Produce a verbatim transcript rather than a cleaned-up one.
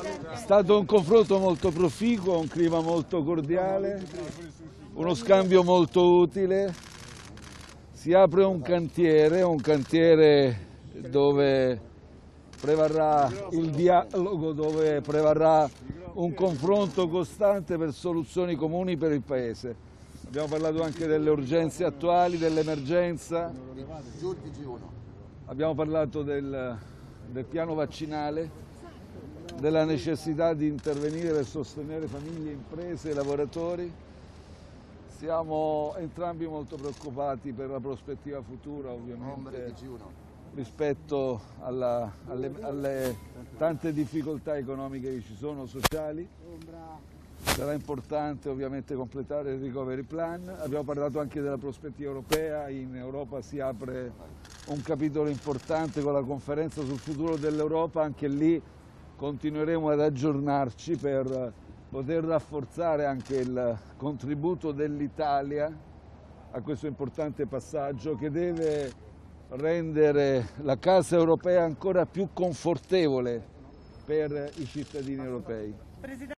È stato un confronto molto proficuo, un clima molto cordiale, uno scambio molto utile. Si apre un cantiere, un cantiere dove prevarrà il dialogo, dove prevarrà un confronto costante per soluzioni comuni per il Paese. Abbiamo parlato anche delle urgenze attuali, dell'emergenza, abbiamo parlato del, del piano vaccinale, della necessità di intervenire per sostenere famiglie, imprese e lavoratori. Siamo entrambi molto preoccupati per la prospettiva futura, ovviamente, rispetto alla, alle, alle tante difficoltà economiche che ci sono, sociali. Sarà importante ovviamente completare il Recovery Plan. Abbiamo parlato anche della prospettiva europea. In Europa si apre un capitolo importante con la conferenza sul futuro dell'Europa. Anche lì continueremo ad aggiornarci per poter rafforzare anche il contributo dell'Italia a questo importante passaggio che deve rendere la casa europea ancora più confortevole per i cittadini europei.